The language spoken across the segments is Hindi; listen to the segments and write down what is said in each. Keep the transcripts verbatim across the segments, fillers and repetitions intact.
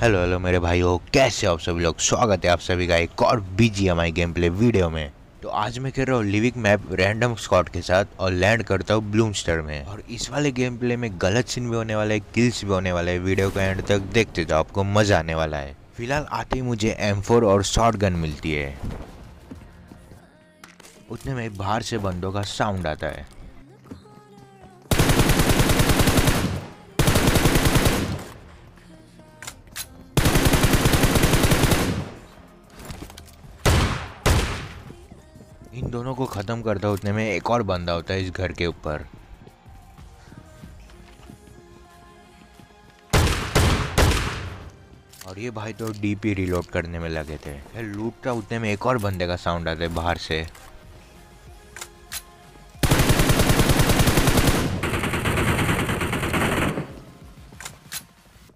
हेलो हेलो मेरे भाइयों, कैसे हो आप सभी लोग। स्वागत है आप सभी का एक और बीजीएमआई गेम प्ले वीडियो में। तो आज मैं खेल रहा हूँ लिविक मैप रैंडम स्कॉट के साथ और लैंड करता हूँ ब्लूमस्टर में। और इस वाले गेम प्ले में गलत सीन भी होने वाला है, किल्स भी होने वाला है। वीडियो को एंड तक देखते जाओ, आपको मजा आने वाला है। फिलहाल आते ही मुझे एम फोर और शॉर्ट गन मिलती है। उतने में बाहर से बंदों का साउंड आता है। इन दोनों को खत्म करता उतने में एक और बंदा होता है इस घर के ऊपर। और ये भाई तो डीपी रिलोड करने में लगे थे। फिर लूटता उतने में एक और बंदे का साउंड आता है बाहर से।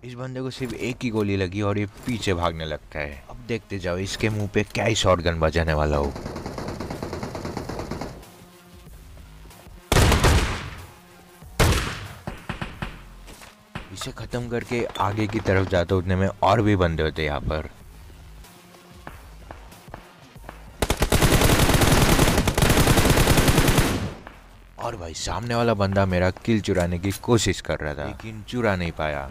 इस बंदे को सिर्फ एक ही गोली लगी और ये पीछे भागने लगता है। अब देखते जाओ इसके मुंह पे क्या ही शॉटगन बजाने वाला हो। इसे खत्म करके आगे की तरफ जाते उतने में और भी बंदे होते यहाँ पर। और भाई सामने वाला बंदा मेरा किल चुराने की कोशिश कर रहा था, लेकिन चुरा नहीं पाया।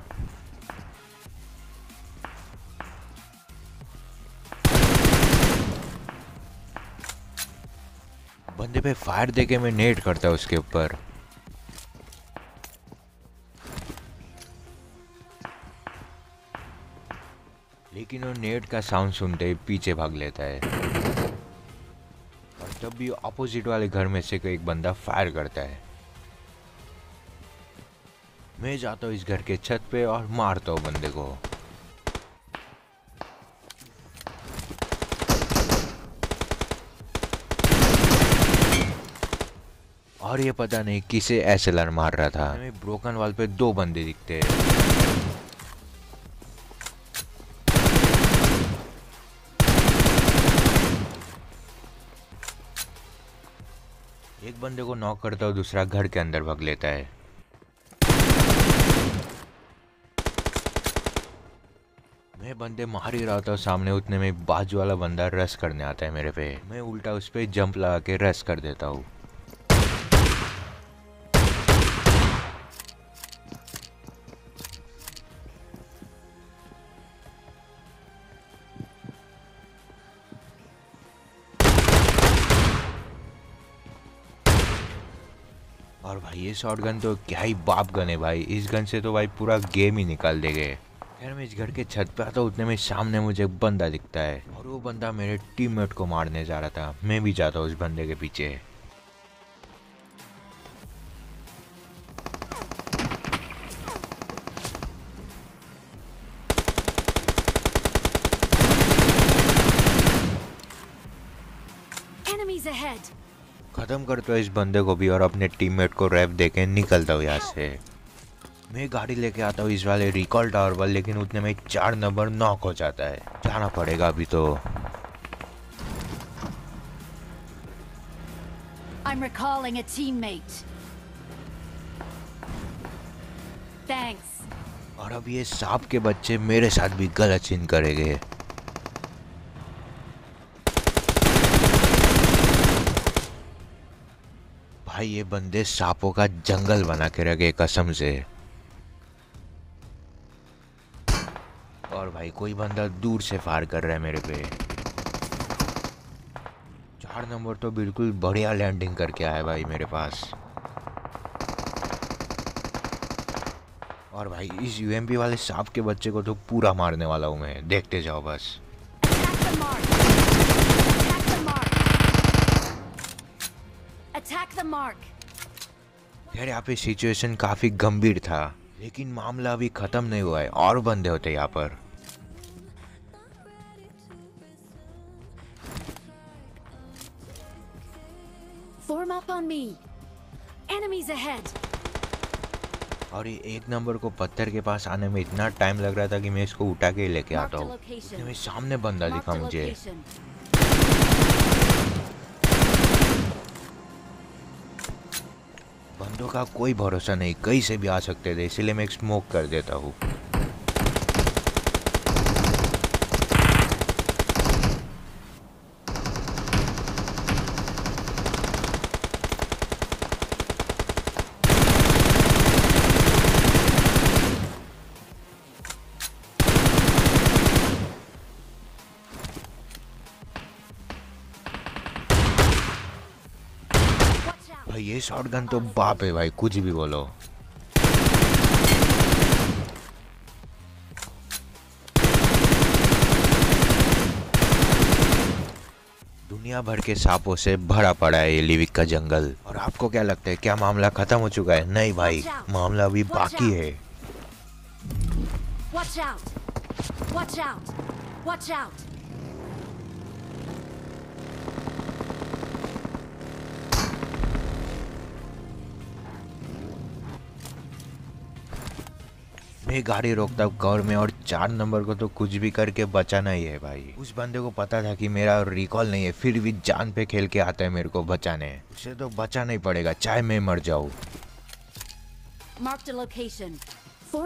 बंदे पे फायर देके मैं नेट करता उसके ऊपर। लेकिन वो नेट का साउंड सुनते ही पीछे भाग लेता है। और तब भी अपोजिट वाले घर में से कोई एक बंदा फायर करता है। मैं जाता हूँ इस घर के छत पे और मारता हूँ बंदे को। और ये पता नहीं किसे एसएलआर मार रहा था। हमें ब्रोकन वॉल पे दो बंदे दिखते हैं। एक बंदे को नॉक करता और दूसरा घर के अंदर भाग लेता है। मैं बंदे मार ही रहा था सामने, उतने में बाजू वाला बंदा रश करने आता है मेरे पे। मैं उल्टा उस पे जंप लगा के रश कर देता हूँ। और भाई ये शॉटगन तो क्या ही बाप गन है भाई। इस गन से तो भाई पूरा गेम ही निकाल देंगे। खैर मैं इस घर के छत पे आता उतने में सामने मुझे एक बंदा दिखता है और वो बंदा मेरे टीममेट को मारने जा रहा था। मैं भी जाता हूँ उस बंदे के पीछे। Enemies ahead. खत्म करता इस बंदे को भी और अपने टीममेट को रैप देके निकलता हूँ यहाँ से। मैं गाड़ी लेके आता हूँ इस वाले रिकॉल टावर पर, लेकिन उतने में चार नंबर नॉक हो जाता है। जाना पड़ेगा अभी तो। I'm recalling a teammate. Thanks. और अब ये सांप के बच्चे मेरे साथ भी गलत सीन करेंगे। भाई ये बंदे सांपों का जंगल बना के रह गए कसम से। और भाई कोई बंदा दूर से फायर कर रहा है मेरे पे। चार नंबर तो बिल्कुल बढ़िया लैंडिंग करके आया भाई मेरे पास। और भाई इस यूएमपी वाले सांप के बच्चे को तो पूरा मारने वाला हूँ मैं, देखते जाओ बस। यार यहाँ पे सिचुएशन काफी गंभीर था, लेकिन मामला अभी खत्म नहीं हुआ है और बंदे होते यहाँ पर। Form up on me. Enemies ahead. और ये एक नंबर को पत्थर के पास आने में इतना टाइम लग रहा था कि मैं इसको उठा के लेके आता हूँ। मेरे सामने बंदा दिखा मुझे। बंदों का कोई भरोसा नहीं, कहीं से भी आ सकते थे, इसलिए मैं स्मोक कर देता हूँ। भाई ये शॉटगन तो बाप है भाई, कुछ भी बोलो। दुनिया भर के सांपों से भरा पड़ा है ये लिविक का जंगल। और आपको क्या लगता है क्या मामला खत्म हो चुका है? नहीं भाई, मामला अभी बाकी है। Watch out! Watch out! Watch out! मैं गाड़ी रोकता हूँ कवर में, और चार नंबर को तो कुछ भी करके बचाना ही है भाई। उस बंदे को पता था कि मेरा रिकॉल नहीं है, फिर भी जान पे खेल के आता है मेरे को बचाने। उसे तो बचाना ही पड़ेगा चाहे मैं मर जाऊं। Mark the location.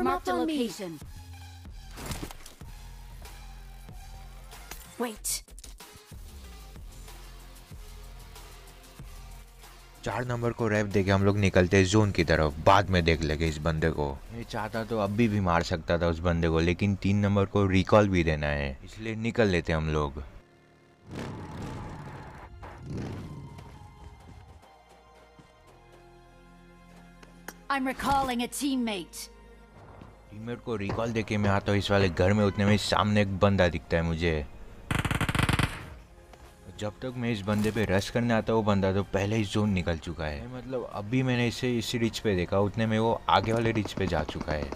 Mark the location. Wait. चार नंबर को रैप देके हम लोग निकलते हैं जोन की तरफ। बाद में देख लेंगे इस बंदे को। मैं चाहता तो अभी भी मार सकता था उस बंदे को, लेकिन तीन नंबर को रिकॉल भी देना है, इसलिए निकल लेते हम लोग। I'm recalling a teammate. Teammate को रिकॉल देके मैं आता हूँ इस वाले घर में। उतने में सामने एक बंदा दिखता है मुझे। जब तक मैं इस बंदे पे रश करने आता हूँ वो बंदा तो पहले ही जोन निकल चुका है। मतलब अभी मैंने इसे इस रिच पे देखा, उतने में वो आगे वाले रिच पे जा चुका है।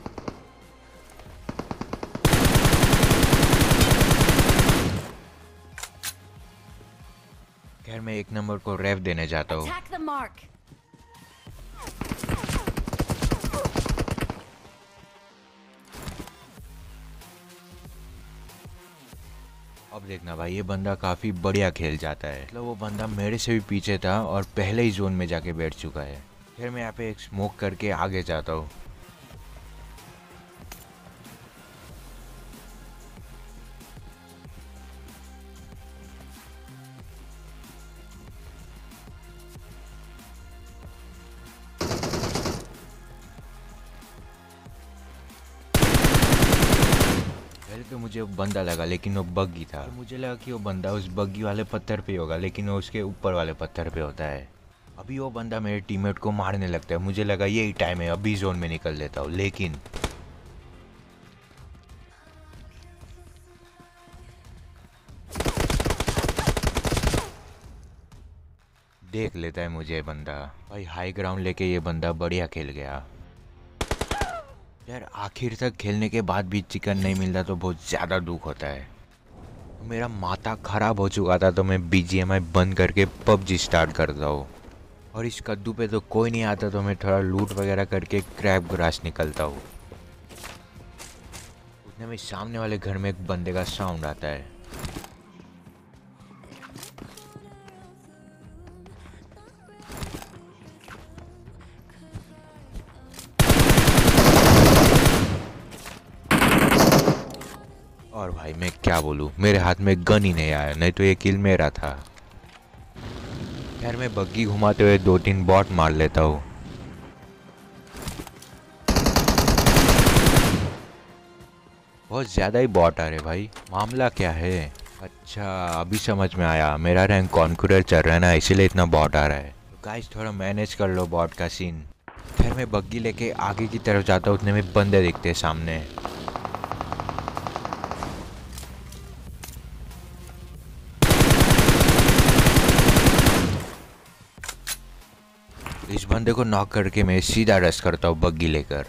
खैर मैं एक नंबर को रेफ देने जाता हूँ। अब देखना भाई ये बंदा काफी बढ़िया खेल जाता है। मतलब वो बंदा मेरे से भी पीछे था और पहले ही जोन में जाके बैठ चुका है। फिर मैं यहाँ पे एक स्मोक करके आगे जाता हूँ। तो मुझे बंदा लगा लेकिन वो बग्गी था। तो मुझे लगा कि वो बंदा उस बग्गी वाले पत्थर पे होगा, लेकिन वो उसके ऊपर वाले पत्थर पे होता है। अभी वो बंदा मेरे टीममेट को मारने लगता है। मुझे लगा यही टाइम है, अभी जोन में निकल लेता हूँ, लेकिन देख लेता है मुझे बंदा। भाई हाई ग्राउंड लेके ये बंदा बढ़िया खेल गया यार। आखिर तक खेलने के बाद भी चिकन नहीं मिलता तो बहुत ज़्यादा दुख होता है। मेरा माथा खराब हो चुका था तो मैं बी जी एम आई बंद करके पबजी स्टार्ट करता हूँ। और इस कद्दू पे तो कोई नहीं आता तो मैं थोड़ा लूट वगैरह करके क्रैब ग्रास निकलता हूँ। उतने में सामने वाले घर में एक बंदे का साउंड आता है। और भाई मैं क्या बोलूँ, मेरे हाथ में गन ही नहीं आया, नहीं तो ये किल मेरा था। यार मैं बग्गी घुमाते हुए दो तीन बॉट मार लेता हूँ। बहुत ज़्यादा ही बॉट आ रहे भाई, मामला क्या है? अच्छा अभी समझ में आया, मेरा रैंक कॉन्करर चल रहा है ना, इसीलिए इतना बॉट आ रहा है। तो गाइस थोड़ा मैनेज कर लो बॉट का सीन। खैर मैं बग्गी लेके आगे की तरफ जाता हूँ। उतने में बंदे दिखते हैं सामने। इस बंदे को नॉक करके मैं सीधा रश करता हूँ बग्गी लेकर।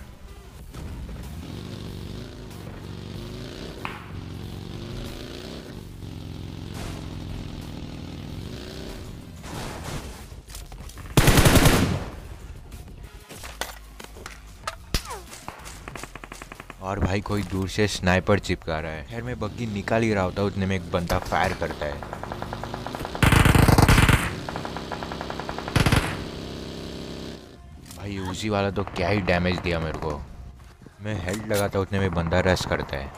और भाई कोई दूर से स्नाइपर चिपका रहा है। खैर मैं बग्गी निकाल ही रहा होता हूँ, उतने में एक बंदा फायर करता है। भाई उसी वाला तो क्या ही डैमेज दिया मेरे को। मैं हेल्थ लगाता उतने में बंदा रश करता है।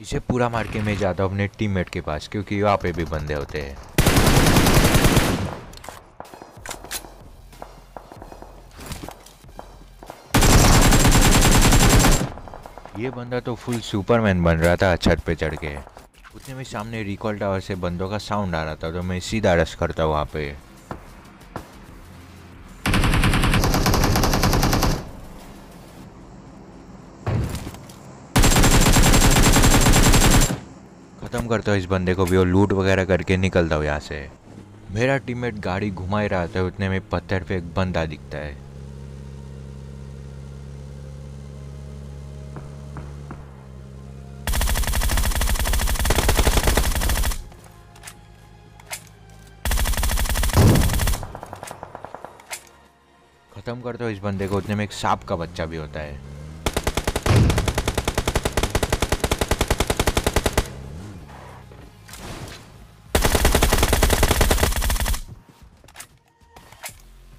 इसे पूरा मार के मैं जाता हूँ अपने टीममेट के पास, क्योंकि वहाँ पे भी बंदे होते हैं। ये बंदा तो फुल सुपरमैन बन रहा था छत पे चढ़ के। उतने में सामने रिकॉल टावर से बंदों का साउंड आ रहा था, तो मैं सीधा रश करता वहाँ पे। खत्म करता हूँ इस बंदे को भी और लूट वगैरह करके निकलता हूँ यहाँ से। मेरा टीममेट गाड़ी घुमा ही रहा था, उतने में पत्थर पे एक बंदा दिखता है। खत्म करते हो इस बंदे को, उतने में एक सांप का बच्चा भी होता है।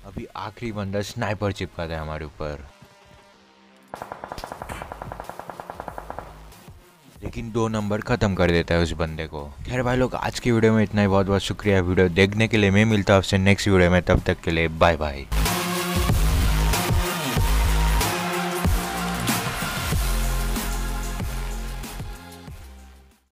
अभी आखिरी बंदा स्नाइपर चिपका था हमारे ऊपर, लेकिन दो नंबर खत्म कर देता है उस बंदे को। खैर भाई लोग, आज की वीडियो में इतना ही। बहुत बहुत शुक्रिया वीडियो देखने के लिए। मैं मिलता हूँ आपसे नेक्स्ट वीडियो में, तब तक के लिए बाय बाय।